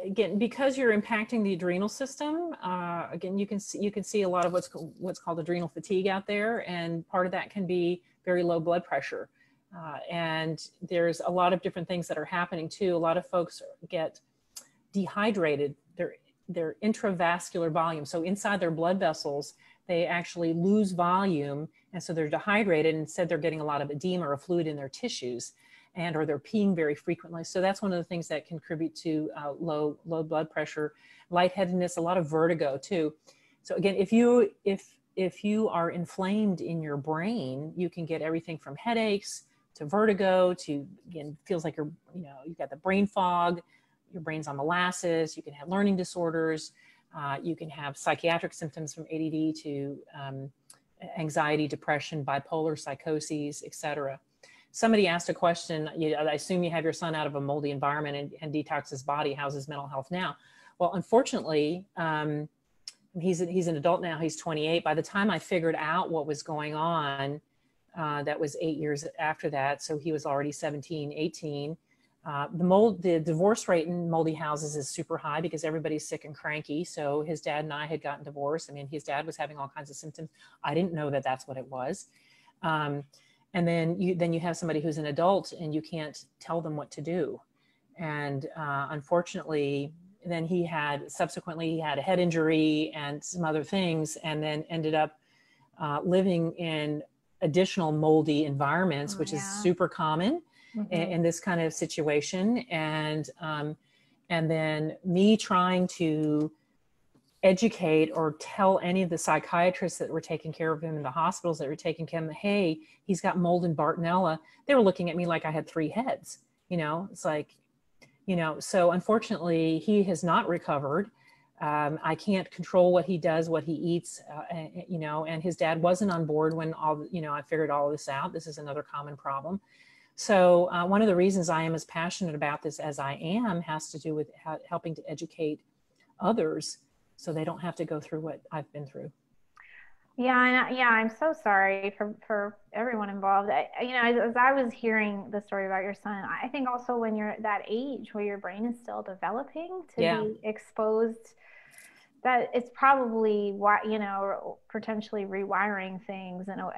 again, because you're impacting the adrenal system, uh, again, you can see, you can see a lot of what's, what's called adrenal fatigue out there. And part of that can be very low blood pressure. Uh, and there's a lot of different things that are happening too. A lot of folks get dehydrated, their, their intravascular volume. So inside their blood vessels, they actually lose volume. And so they're dehydrated. Instead, they're getting a lot of edema or fluid in their tissues. And or they're peeing very frequently. So that's one of the things that can contribute to uh, low, low blood pressure, lightheadedness, a lot of vertigo too. So again, if you, if, if you are inflamed in your brain, you can get everything from headaches to vertigo to, again, feels like you're, you know, you've got the brain fog, your brain's on molasses, you can have learning disorders, uh, you can have psychiatric symptoms from A D D to um, anxiety, depression, bipolar psychoses, et cetera. Somebody asked a question, you, I assume you have your son out of a moldy environment and, and detox his body, how's his mental health now? Well, unfortunately, um, he's, he's an adult now, he's twenty-eight. By the time I figured out what was going on, uh, that was eight years after that. So he was already seventeen, eighteen. Uh, the, mold, the divorce rate in moldy houses is super high because everybody's sick and cranky. So his dad and I had gotten divorced. I mean, his dad was having all kinds of symptoms. I didn't know that that's what it was. Um, And then you, then you have somebody who's an adult and you can't tell them what to do. And uh, unfortunately, then he had, subsequently he had a head injury and some other things, and then ended up uh, living in additional moldy environments, oh, which yeah. is super common mm-hmm. in, in this kind of situation. And, um, and then me trying to educate or tell any of the psychiatrists that were taking care of him in the hospitals that were taking care of him, hey, he's got mold and Bartonella. They were looking at me like I had three heads, you know, it's like, you know, so unfortunately he has not recovered. Um, I can't control what he does, what he eats, uh, and, you know, and his dad wasn't on board when all, you know, I figured all this out. This is another common problem. So uh, one of the reasons I am as passionate about this as I am has to do with helping to educate others so they don't have to go through what I've been through. Yeah, and yeah, I'm so sorry for, for everyone involved. I, you know, as, as I was hearing the story about your son, I think also when you're at that age where your brain is still developing to yeah. be exposed that it's probably why, you know, potentially rewiring things in a,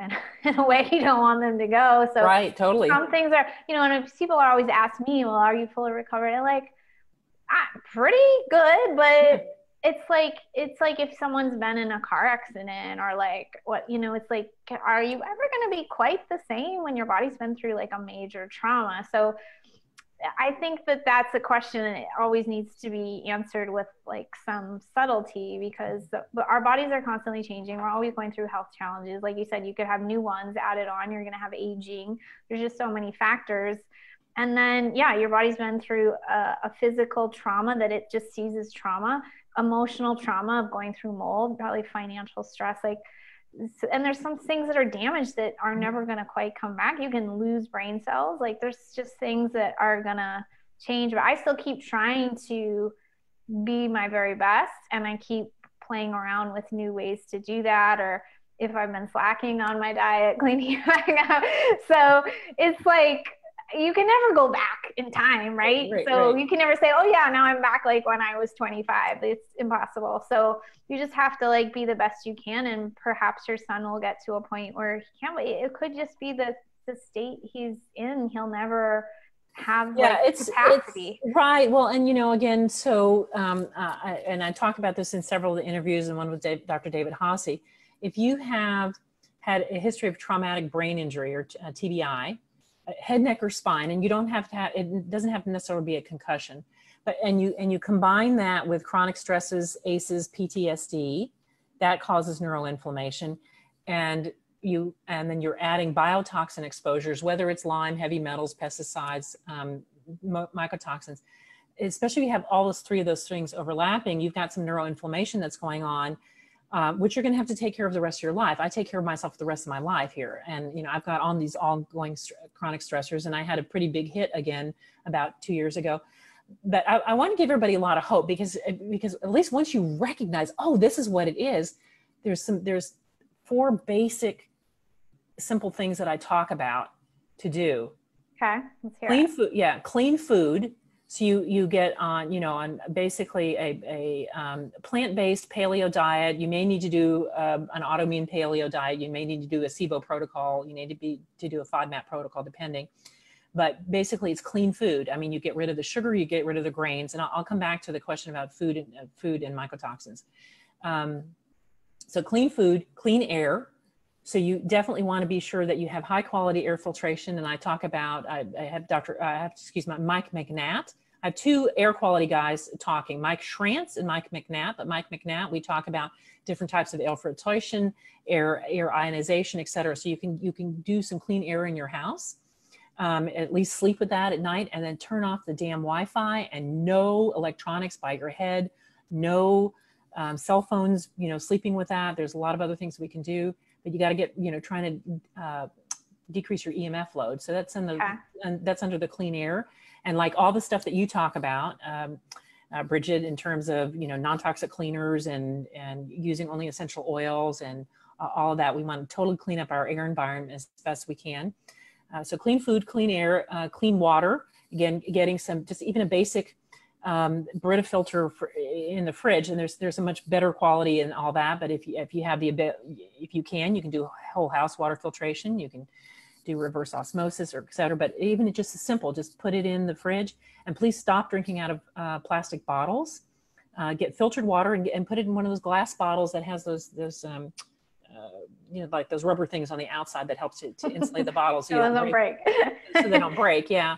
in a way you don't want them to go. So right, totally. Some things are, you know, and if people always ask me, well, are you fully recovered? I'm like, I'm pretty good, but it's like, it's like if someone's been in a car accident or like what, you know, it's like, are you ever going to be quite the same when your body's been through like a major trauma? So I think that that's a question that always needs to be answered with like some subtlety, because the, our bodies are constantly changing. We're always going through health challenges. Like you said, you could have new ones added on. You're going to have aging. There's just so many factors. And then, yeah, your body's been through a, a physical trauma that it just sees as trauma, emotional trauma of going through mold, probably financial stress, like, and there's some things that are damaged that are never going to quite come back. You can lose brain cells. Like there's just things that are going to change, but I still keep trying to be my very best. And I keep playing around with new ways to do that. Or if I've been slacking on my diet, cleaning back up. So it's like, you can never go back in time, right? right so right. You can never say, oh yeah, now I'm back like when I was twenty-five. It's impossible. So you just have to like be the best you can. And perhaps your son will get to a point where he can't, it could just be the, the state he's in. He'll never have yeah, like, it's, capacity. It's, right. Well, and you know, again, so, um, uh, I, and I talk about this in several of the interviews and one with Dave, Doctor David Hasse. If you have had a history of traumatic brain injury or uh, T B I, head, neck, or spine, and you don't have to have, it doesn't have to necessarily be a concussion, but, and you, and you combine that with chronic stresses, A C Es, P T S D, that causes neuroinflammation, and you, and then you're adding biotoxin exposures, whether it's lime, heavy metals, pesticides, um, mycotoxins, especially if you have all those three of those things overlapping, you've got some neuroinflammation that's going on, Uh, which you're going to have to take care of the rest of your life. I take care of myself for the rest of my life here. And, you know, I've got on these ongoing st chronic stressors, and I had a pretty big hit again about two years ago. But I, I want to give everybody a lot of hope, because, because at least once you recognize, oh, this is what it is, there's some, there's four basic simple things that I talk about to do. Okay. Let's hear clean it. food. Yeah. Clean food. So you, you get on, you know, on basically a, a um, plant-based paleo diet. You may need to do um, an autoimmune paleo diet. You may need to do a SIBO protocol. You need to be to do a FODMAP protocol, depending. But basically, it's clean food. I mean, you get rid of the sugar, you get rid of the grains. And I'll, I'll come back to the question about food and uh, food and mycotoxins. Um, so clean food, clean air. So you definitely want to be sure that you have high quality air filtration. And I talk about, I, I have Doctor, I have, excuse me, Mike McNatt. I have two air quality guys talking, Mike Schrantz and Mike McNatt. But Mike McNatt, we talk about different types of air filtration, air, air ionization, et cetera. So you can, you can do some clean air in your house, um, at least sleep with that at night, and then turn off the damn Wi-Fi and no electronics by your head, no um, cell phones, you know, sleeping with that. There's a lot of other things we can do. But you got to get, you know, trying to uh, decrease your E M F load. So that's in the, okay. and that's under the clean air. And like all the stuff that you talk about, um, uh, Bridget, in terms of, you know, non-toxic cleaners and, and using only essential oils and uh, all of that, we want to totally clean up our air environment as best we can. Uh, so clean food, clean air, uh, clean water, again, getting some, just even a basic um, Brita filter for, in the fridge, and there's, there's a much better quality and all that. But if you, if you have the, if you can, you can do whole house water filtration, you can do reverse osmosis or et cetera, but even just simple, just put it in the fridge, and please stop drinking out of uh, plastic bottles, uh, get filtered water and, and put it in one of those glass bottles that has those, those, um, Uh, you know, like those rubber things on the outside that helps to, to insulate the bottles. So, so they don't break. break. So they don't break. Yeah.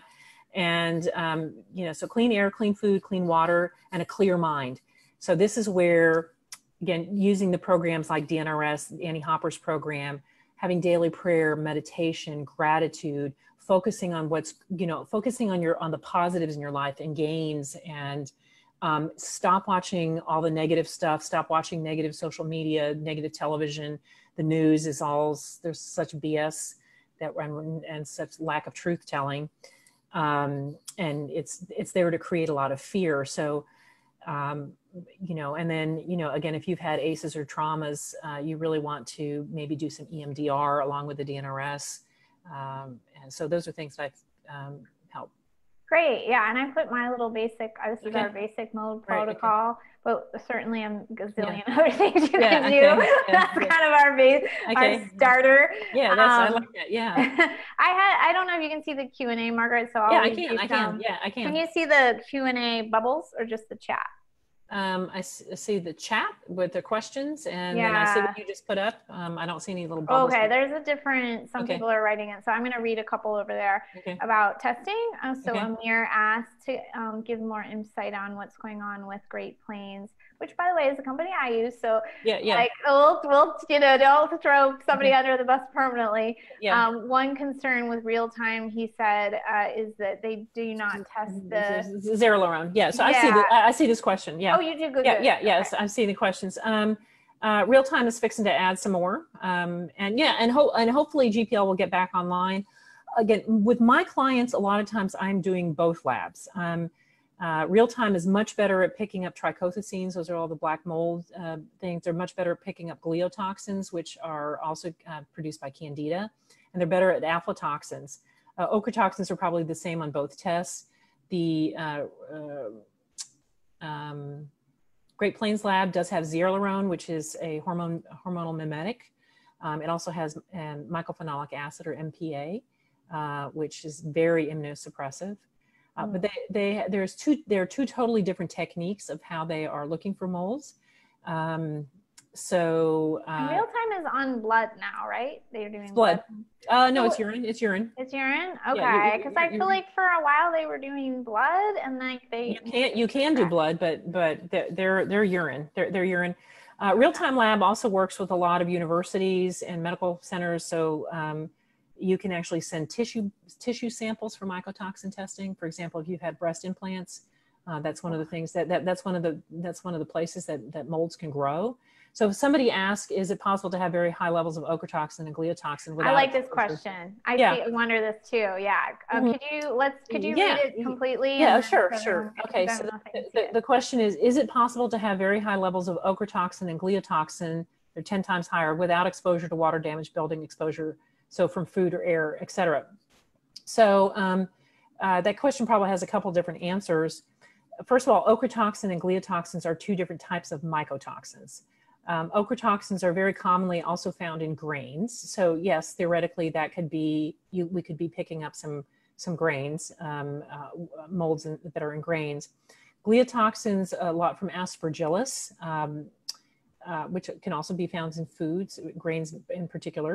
And, um, you know, so clean air, clean food, clean water, and a clear mind. So this is where, again, using the programs like D N R S, Annie Hopper's program, having daily prayer, meditation, gratitude, focusing on what's, you know, focusing on your, on the positives in your life and gains, and um, stop watching all the negative stuff, stop watching negative social media, negative television. The news is all, there's such B S that, and, and such lack of truth telling. Um, and it's, it's there to create a lot of fear. So, um, you know, and then, you know, again, if you've had A C Es or traumas, uh, you really want to maybe do some E M D R along with the D N R S. Um, and so those are things that I've, um, helped. Great. Yeah. And I put my little basic, this is okay. our basic mode protocol, right, okay. but certainly a gazillion yeah. other things you yeah, can okay. do. Yeah, that's yeah. kind of our base, okay. our starter. Yeah. That's, um, I like that. Yeah. I had, I don't know if you can see the Q and A, Margaret. So I'll yeah, I can, I can. Yeah, I can. Can you see the Q and A bubbles or just the chat? Um, I see the chat with the questions, and yeah. then I see what you just put up. Um, I don't see any little bubbles. Okay, there. there's a different, some okay. people are writing it. So I'm going to read a couple over there okay. about testing. Uh, so okay. Amir asked to um, give more insight on what's going on with Great Plains, which by the way is a company I use. So yeah, yeah. like we'll, we'll, you know, don't throw somebody mm-hmm. under the bus permanently. Yeah. Um, one concern with real time, he said, uh, is that they do not test the zerolerone. Yeah. So yeah. I see the, I see this question. Yeah. Oh, you do good. Yeah. Good. Yeah. Yes. Okay. I see the questions. Um, uh, real time is fixing to add some more. Um, and yeah, and ho and hopefully G P L will get back online again. With my clients, a lot of times I'm doing both labs. Um, Uh, real time is much better at picking up trichothecenes. Those are all the black mold uh, things. They're much better at picking up gliotoxins, which are also uh, produced by Candida, and they're better at aflatoxins. Uh, ochratoxins are probably the same on both tests. The uh, uh, um, Great Plains lab does have zearalenone, which is a hormone hormonal mimetic. Um, it also has um, mycophenolic acid, or M P A, uh, which is very immunosuppressive. Uh, but they, they, there's two, there are two totally different techniques of how they are looking for molds. Um, so uh, real time is on blood now, right? They're doing blood. blood. Uh, no, so it's urine. It's urine. It's urine. Okay, because yeah, I feel like for a while they were doing blood, and like they you can't you can do blood, but but they're they're urine. They're they're urine. Uh, Real Time Lab also works with a lot of universities and medical centers, so. Um, You can actually send tissue tissue samples for mycotoxin testing. For example, if you've had breast implants, uh, that's one of the things that, that that's one of the that's one of the places that that molds can grow. So if somebody asks, is it possible to have very high levels of ochratoxin and gliotoxin? Without I like this question. I yeah. see, wonder this too. Yeah. Uh, mm-hmm. Could you let's could you yeah. read it completely? Yeah. Sure. Sure. Okay. So the, the, the question is: is it possible to have very high levels of ochratoxin and gliotoxin? They're ten times higher without exposure to water damage, building exposure. So from food or air, et cetera. So um, uh, that question probably has a couple different answers. First of all, ochratoxin and gliotoxins are two different types of mycotoxins. Um, ochratoxins are very commonly also found in grains. So yes, theoretically that could be, you, we could be picking up some, some grains, um, uh, molds in, that are in grains. Gliotoxins, a lot from aspergillus, um, uh, which can also be found in foods, grains in particular.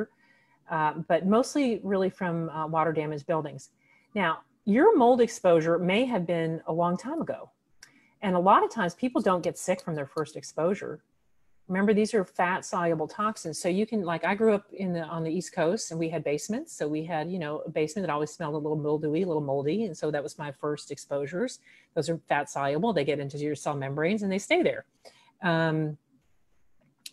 Uh, but mostly really from uh, water damaged buildings. Now, your mold exposure may have been a long time ago. And a lot of times people don't get sick from their first exposure. Remember, these are fat soluble toxins. So you can, like, I grew up in the, on the East Coast, and we had basements. So we had, you know, a basement that always smelled a little mildewy, a little moldy. And so that was my first exposures. Those are fat soluble. They get into your cell membranes and they stay there. Um,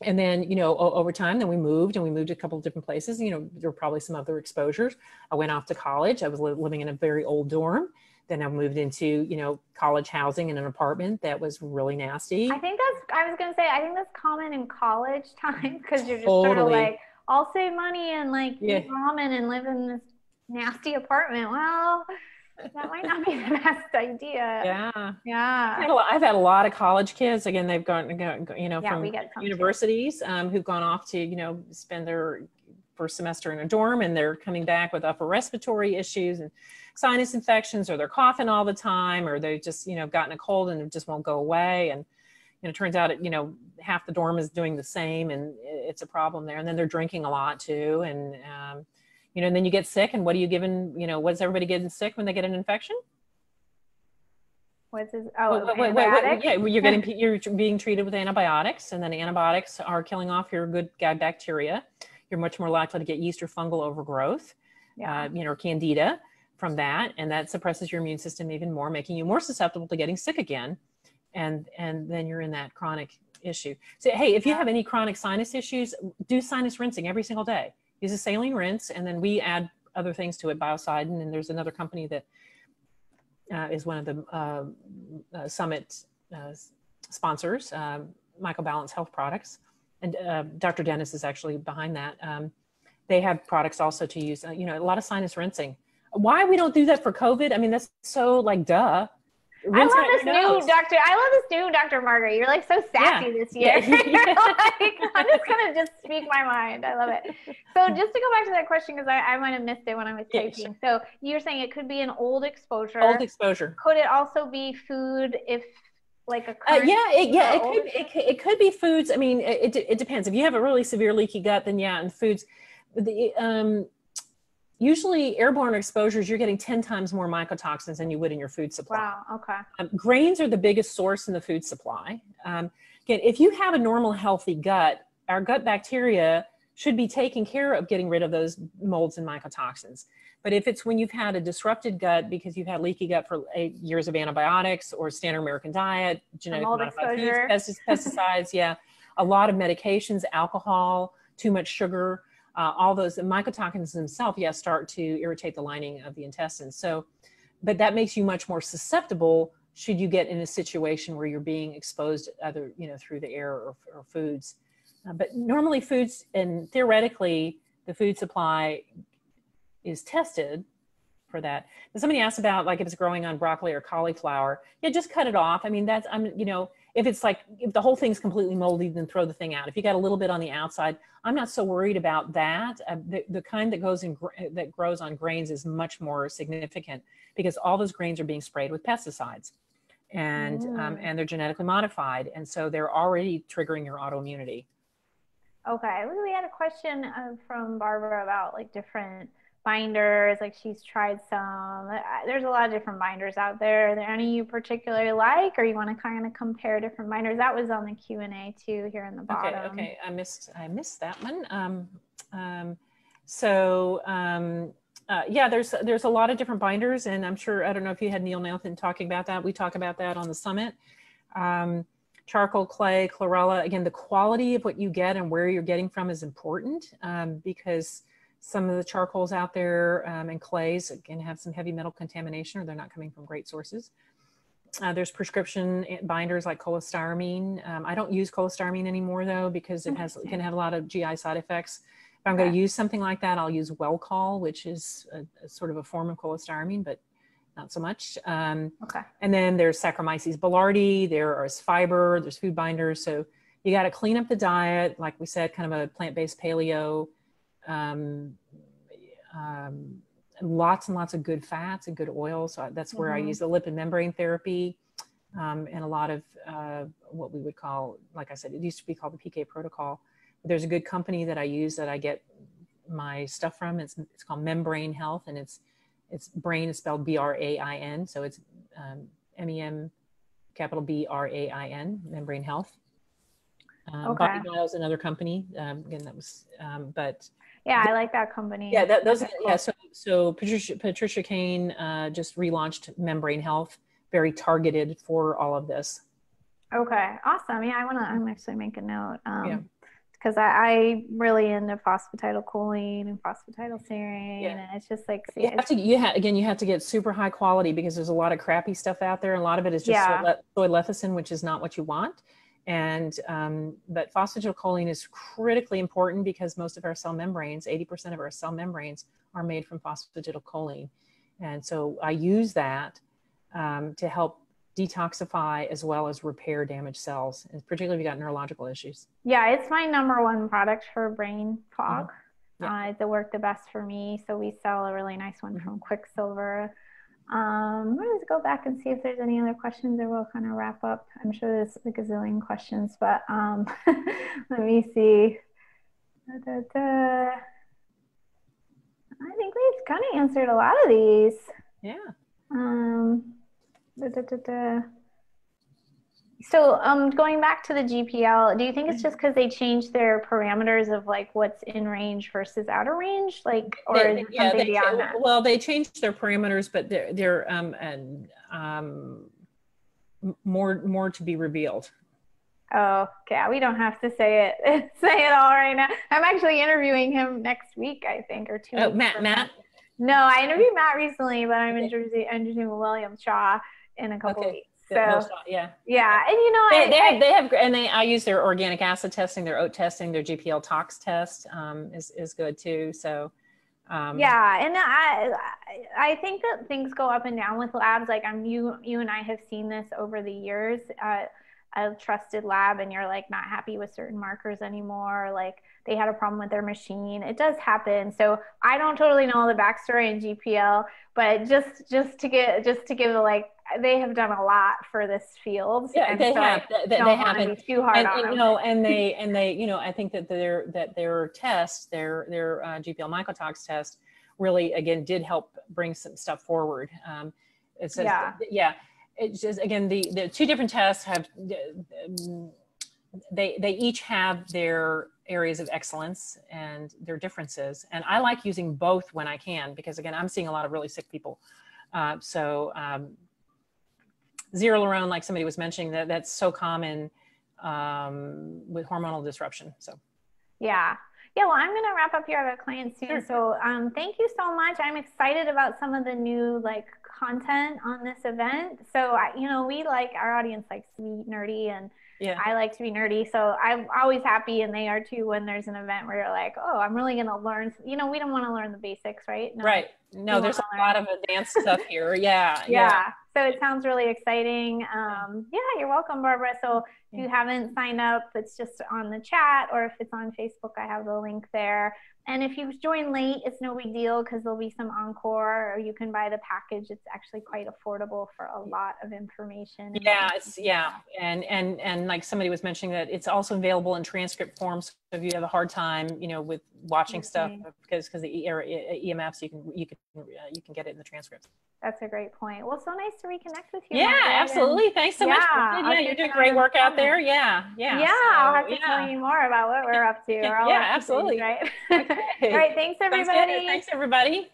And then, you know, over time, then we moved and we moved to a couple of different places. You know, there were probably some other exposures. I went off to college. I was li living in a very old dorm. Then I moved into, you know, college housing in an apartment that was really nasty. I think that's, I was going to say, I think that's common in college time, because you're just totally. Sort of like, I'll save money and like yeah. eat ramen and live in this nasty apartment. Well, that might not be the best idea. Yeah. Yeah. I've had a lot, I've had a lot of college kids. Again, they've gone, you know, yeah, from universities um, who've gone off to, you know, spend their first semester in a dorm, and they're coming back with upper respiratory issues and sinus infections, or they're coughing all the time, or they just, you know, gotten a cold and it just won't go away. And, you know, it turns out, it, you know, half the dorm is doing the same, and it's a problem there. And then they're drinking a lot too. And, um, you know, and then you get sick, and what are you giving, you know, what's everybody getting sick when they get an infection? What's his, oh, wait, wait, wait, wait, yeah, you're getting, you're being treated with antibiotics, and then antibiotics are killing off your good bacteria. You're much more likely to get yeast or fungal overgrowth, yeah. uh, you know, or candida from that. And that suppresses your immune system even more, making you more susceptible to getting sick again. And, and then you're in that chronic issue. So, hey, if you yeah. have any chronic sinus issues, do sinus rinsing every single day. Use a saline rinse, and then we add other things to it, Biocidin, and there's another company that uh, is one of the uh, uh, summit uh, sponsors, uh, Microbalance Health Products, and uh, Doctor Dennis is actually behind that. Um, they have products also to use, uh, you know, a lot of sinus rinsing. Why we don't do that for COVID? I mean, that's so like, duh. I love this new doctor. I love this new Doctor Margaret. You're like so sassy yeah. this year. Yeah. Like, I'm just gonna just speak my mind. I love it. So just to go back to that question, because I, I might have missed it when I was yeah, typing. Sure. So you're saying it could be an old exposure. Old exposure. Could it also be food if like a current uh, yeah, it, yeah, it could, it, it could be foods. I mean, it it depends. If you have a really severe leaky gut, then yeah, and foods. The um. Usually airborne exposures, you're getting ten times more mycotoxins than you would in your food supply. Wow, okay. Um, grains are the biggest source in the food supply. Um, again, if you have a normal healthy gut, our gut bacteria should be taking care of getting rid of those molds and mycotoxins. But if it's when you've had a disrupted gut because you've had leaky gut for eight years of antibiotics or standard American diet, genetic modified foods, pesticides, yeah, a lot of medications, alcohol, too much sugar, Uh, all those the mycotoxins themselves, yes, yeah, start to irritate the lining of the intestines. So, but that makes you much more susceptible should you get in a situation where you're being exposed to other, you know, through the air or, or foods. Uh, but normally foods, and theoretically, the food supply is tested for that. And somebody asked about like if it's growing on broccoli or cauliflower. Yeah, just cut it off. I mean, that's, I'm, you know, if it's like, if the whole thing's completely moldy, then throw the thing out. If you got a little bit on the outside, I'm not so worried about that. Uh, the, the kind that goes in, gr that grows on grains is much more significant because all those grains are being sprayed with pesticides and, mm. um, and they're genetically modified. And so they're already triggering your autoimmunity. Okay. We had a question uh, from Barbara about like different binders, like she's tried some. There's a lot of different binders out there. Are there any you particularly like, or you want to kind of compare different binders? That was on the Q and A too, here in the bottom. Okay, okay. I missed, I missed that one. Um, um, so um, uh, yeah, there's there's a lot of different binders, and I'm sure, I don't know if you had Neil Nathan talking about that. We talk about that on the summit. Um, charcoal, clay, chlorella. Again, the quality of what you get and where you're getting from is important um, because some of the charcoals out there um, and clays can have some heavy metal contamination, or they're not coming from great sources. Uh, there's prescription binders like cholestyramine. Um, I don't use cholestyramine anymore though, because it has can have a lot of G I side effects. If I'm okay. going to use something like that, I'll use Welcol, which is a, a sort of a form of cholestyramine, but not so much. Um, okay. And then there's Saccharomyces boulardii. There is fiber. There's food binders. So you got to clean up the diet, like we said, kind of a plant-based paleo. Um, um, lots and lots of good fats and good oils. So that's where mm-hmm. I use the lipid membrane therapy um, and a lot of uh, what we would call, like I said, it used to be called the P K protocol. There's a good company that I use that I get my stuff from. It's, it's called Membrane Health, and it's, it's brain is spelled B R A I N. So it's um, M E M capital B R A I N, Membrane Health. Um, okay. Body Bio is another company. Um, again, that was, um, but yeah, I like that company. Yeah, that, those. Okay, cool. Yeah, so so Patricia Patricia Kane uh, just relaunched Membrane Health, very targeted for all of this. Okay, awesome. Yeah, I wanna. I'm actually make a note because um, yeah. I, I really into phosphatidylcholine and phosphatidylserine, yeah. and it's just like see, you have to. You ha again, you have to get super high quality because there's a lot of crappy stuff out there. And a lot of it is just yeah. soy lecithin, which is not what you want. And, um, but phosphatidylcholine is critically important because most of our cell membranes, eighty percent of our cell membranes are made from phosphatidylcholine. And so I use that, um, to help detoxify as well as repair damaged cells, and particularly if you got neurological issues. Yeah. It's my number one product for brain fog. Mm-hmm. yeah. Uh, it worked the best for me. So we sell a really nice one mm-hmm. from Quicksilver. Um, let's go back and see if there's any other questions, or we'll kind of wrap up. I'm sure there's like a gazillion questions, but um, let me see. Da, da, da. I think we've kind of answered a lot of these. Yeah. Um, da, da, da, da. So um, going back to the G P L, do you think it's just because they changed their parameters of like what's in range versus out of range, like, or they, is it yeah, something beyond that? Well, they changed their parameters, but they're they're um, and um, more more to be revealed. Oh, okay. We don't have to say it say it all right now. I'm actually interviewing him next week, I think, or two. Oh, weeks Matt, Matt. That. No, I interviewed Matt recently, but I'm interviewing interviewing William Shaw in a couple okay. weeks. So, yeah. Yeah. And you know, they, I, they, have, I, they have, and they, I use their organic acid testing, their oat testing, their G P L tox test um, is, is good too. So Um, yeah, and I I think that things go up and down with labs. Like I'm you you and I have seen this over the years. Uh, a trusted lab, and you're like not happy with certain markers anymore. Like they had a problem with their machine. It does happen. So I don't totally know all the backstory in G P L, but just just to get just to give the like. They have done a lot for this field. Yeah, and they so have. I they, they haven't too hard and, on and, them. You know, and they and they, you know, I think that their that their test, their their uh, G P L mycotox test, really again did help bring some stuff forward. Um, it says, yeah, yeah. It's just again the the two different tests have they they each have their areas of excellence and their differences. And I like using both when I can because again I'm seeing a lot of really sick people, uh, so. Um, Zero around, like somebody was mentioning, that that's so common um, with hormonal disruption. So, yeah, yeah. Well, I'm going to wrap up here. I have a client soon, sure. so um, thank you so much. I'm excited about some of the new like content on this event. So, I, you know, we like our audience likes to be nerdy, and yeah. I like to be nerdy. So I'm always happy, and they are too when there's an event where you're like, oh, I'm really going to learn. You know, we don't want to learn the basics, right? No, right. No, there's a lot of advanced stuff here. Yeah. Yeah. yeah. So it sounds really exciting. Um, yeah, you're welcome, Barbara. So if you haven't signed up, it's just on the chat, or if it's on Facebook, I have the link there. And if you've joined late, it's no big deal because there'll be some encore, or you can buy the package. It's actually quite affordable for a lot of information. Yeah, it's, yeah, and and and like somebody was mentioning that it's also available in transcript forms. So if you have a hard time, you know, with watching okay. stuff because because the E M Fs, you can you can uh, you can get it in the transcripts. That's a great point. Well, so nice to reconnect with you. Yeah, Margaret. Absolutely. Thanks so yeah, much. Yeah, I'll you're doing great work out there. Yeah, yeah. Yeah, so, I'll have to yeah. tell you more about what we're up to. We're all yeah, absolutely. Things, right. Okay. All right. Thanks, everybody. Thanks, everybody.